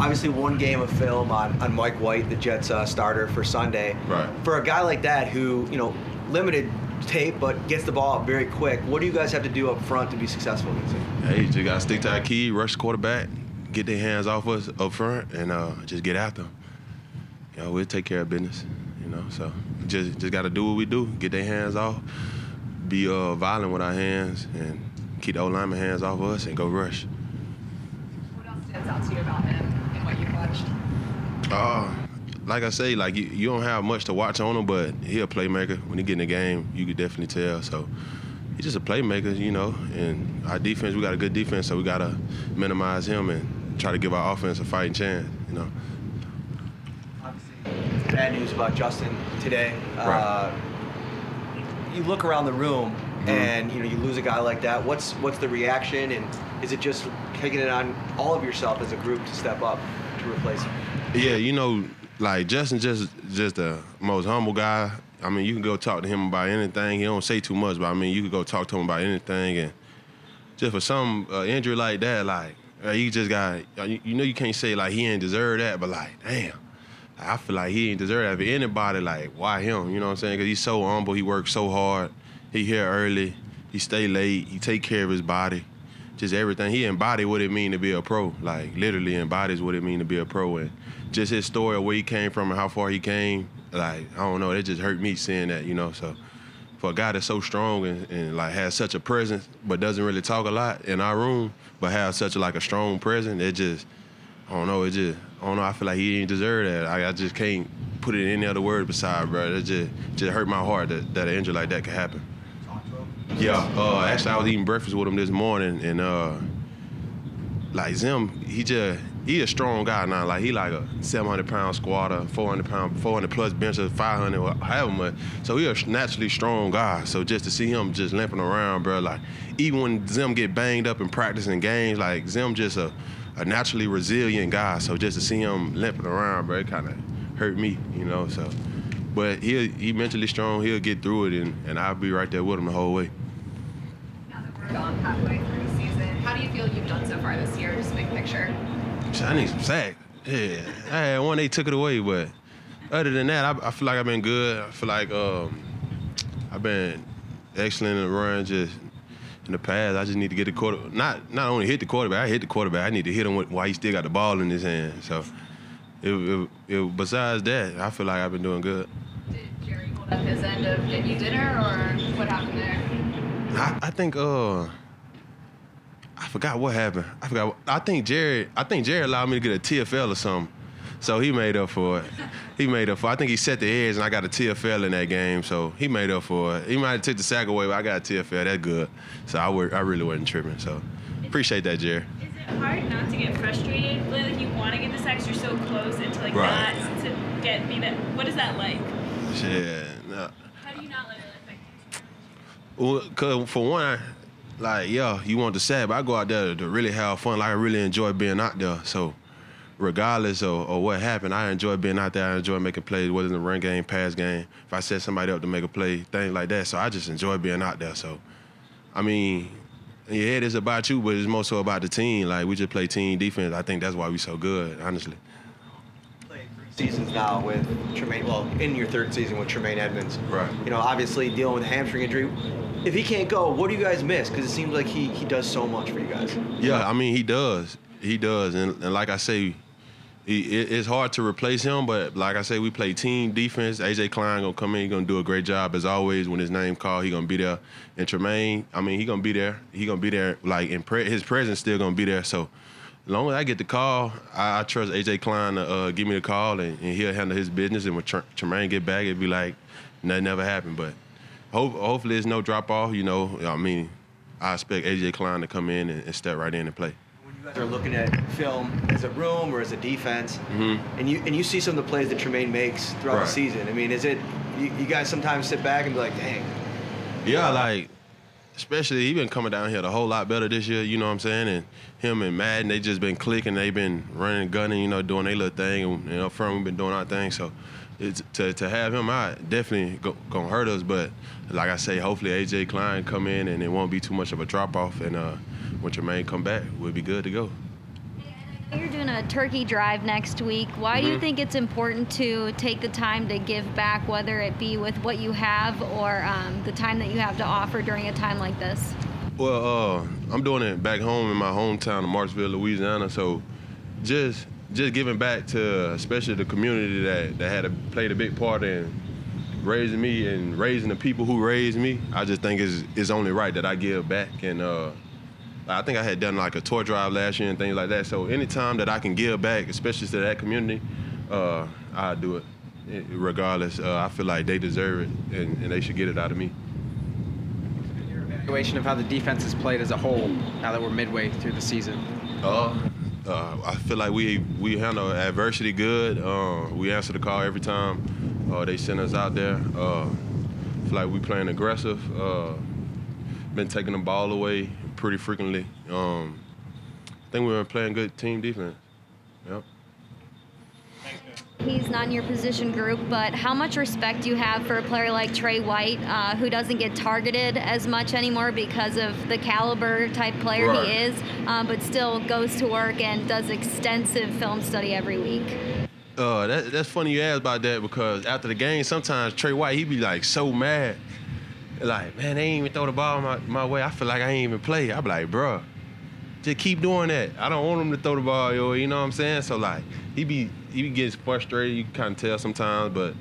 obviously one game of film on Mike White, the Jets starter for Sunday. Right. For a guy like that who, you know, limited tape but gets the ball up very quick, what do you guys have to do up front to be successful against him? Hey, you got to stick to our key, rush the quarterback, get their hands off us up front, and just get after them. You know, we'll take care of business, you know, so just got to do what we do, get their hands off, be violent with our hands, and keep the O-lineman hands off us and go rush. What else stands out to you about him and what you've watched? Like I say, like you don't have much to watch on him, but he a playmaker. When he get in the game, you could definitely tell. So he's just a playmaker, you know. And our defense, we got a good defense, so we gotta minimize him and try to give our offense a fighting chance, you know. Obviously, bad news about Justin today. Right. You look around the room, and you know you lose a guy like that. What's the reaction, and is it just taking it on all of yourself as a group to step up to replace him? Yeah, you know, like Justin's just the most humble guy. I mean, you can go talk to him about anything. He don't say too much, but I mean, you can go talk to him about anything. And just for some injury like that, like you just got, you know, you can't say like he ain't deserve that, but like damn, I feel like he ain't deserve that. If anybody, like why him? You know what I'm saying? Because he's so humble. He works so hard. He here early, he stay late, he take care of his body, just everything. He embodied what it mean to be a pro, like literally embodies what it mean to be a pro. And just his story of where he came from and how far he came, like, I don't know, it just hurt me seeing that, you know. So for a guy that's so strong and like has such a presence, but doesn't really talk a lot in our room, but has such like a strong presence, it just, I don't know, I feel like he didn't deserve that. I just can't put it in any other word besides, bro. It just hurt my heart that an injury like that could happen. Yeah, actually I was eating breakfast with him this morning, and like Zim, he a strong guy now. Like he like a 700-pound squatter, 400-plus bencher, 500, however much. So he a naturally strong guy. So just to see him just limping around, bro, like even when Zim get banged up in practice and games, like Zim just a naturally resilient guy. So just to see him limping around, bro, it kind of hurt me, you know. So, but he mentally strong. He'll get through it, and I'll be right there with him the whole way. Halfway through the season, how do you feel you've done so far this year, just big picture? I need some sack. Yeah, I had one, they took it away, but other than that, I feel like I've been good. I feel like I've been excellent in the run, just in the pass. I just need to get the quarterback. Not only hit the quarterback, I hit the quarterback. I need to hit him while he still got the ball in his hand. So, besides that, I feel like I've been doing good. Did Jerry hold up his end of get you dinner, or what happened there? I think I forgot what happened. I think Jerry allowed me to get a TFL or something, so he made up for it. I think he set the edge and I got a TFL in that game, so he made up for it. He might have took the sack away, but I got a TFL. That's good. So I really wasn't tripping. So appreciate that, Jerry. Is it hard not to get frustrated? Like you want to get the sacks, you're so close, and to like right. Not to get me that. What is that like? Yeah. No. How do you not let it? Well, cause for one, like, yeah, you want the sack, but I go out there to really have fun. Like, I really enjoy being out there. So regardless of what happened, I enjoy being out there. I enjoy making plays, whether in the run game, pass game, if I set somebody up to make a play, things like that. So I just enjoy being out there. So, I mean, yeah, it is about you, but it's more so about the team. Like, we just play team defense. I think that's why we so good, honestly. Seasons now with Tremaine, well, in your third season with Tremaine Edmonds. Right. You know, obviously dealing with a hamstring injury. If he can't go, what do you guys miss? Because it seems like he does so much for you guys. Yeah, I mean, he does. And like I say, it's hard to replace him, but like I say, we play team defense. AJ Klein going to come in. He's going to do a great job, as always. When his name called, he's going to be there. And Tremaine, I mean, he's going to be there. He's going to be there. Like, in his presence still going to be there. So, as long as I get the call, I trust AJ Klein to give me the call, and he'll handle his business. And when Tremaine get back, it'd be like nothing ever happened. But hopefully it's no drop-off, you know. I mean, I expect AJ Klein to come in and step right in and play. When you guys are looking at film as a room or as a defense, and you see some of the plays that Tremaine makes throughout the season, I mean, is it you guys sometimes sit back and be like, dang. Yeah, like, especially he been coming down here a whole lot better this year, you know what I'm saying? And him and Madden, they just been clicking. They been running and gunning, you know, doing their little thing. And up front, we've been doing our thing. So it's, to have him out definitely going to hurt us. But like I say, hopefully A.J. Klein come in and it won't be too much of a drop-off. And when Jermaine come back, we'll be good to go. You're doing a turkey drive next week. Why do you think it's important to take the time to give back, whether it be with what you have or the time that you have to offer during a time like this? Well, I'm doing it back home in my hometown of Marshville, Louisiana, so just giving back to especially the community that had played a big part in raising me and raising the people who raised me. I just think it's only right that I give back, and I think I had done like a tour drive last year and things like that. So anytime that I can give back, especially to that community, I do it. Regardless, I feel like they deserve it and they should get it out of me. Your evaluation of how the defense has played as a whole now that we're midway through the season. I feel like we handle adversity good. We answer the call every time they send us out there. I feel like we playing aggressive. Been taking the ball away pretty frequently. I think we were playing good team defense. Yep. He's not in your position group, but how much respect do you have for a player like Trey White, who doesn't get targeted as much anymore because of the caliber type player he is, but still goes to work and does extensive film study every week? That's funny you ask about that, because after the game, sometimes Trey White, he be like so mad. Like, man, they ain't even throw the ball my way. I feel like I ain't even play. I be like, bro, just keep doing that. I don't want him to throw the ball, yo. You know what I'm saying? So, like, he gets frustrated. You can kind of tell sometimes. But,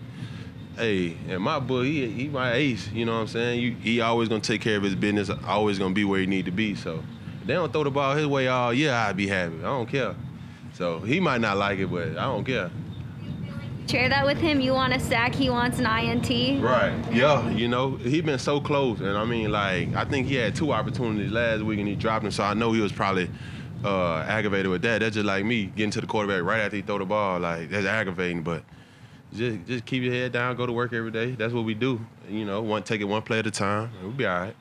hey, in my book, he my ace. You know what I'm saying? He always going to take care of his business, always going to be where he need to be. So, if they don't throw the ball his way all year, I'd be happy. I don't care. So, he might not like it, but I don't care. Share that with him. You want a sack, he wants an INT. Right, yeah, you know, he been so close. And I mean, like, I think he had two opportunities last week and he dropped them, so I know he was probably aggravated with that. That's just like me getting to the quarterback right after he throw the ball. Like, that's aggravating, but just keep your head down, go to work every day. That's what we do. You know, take it one play at a time, and we'll be all right.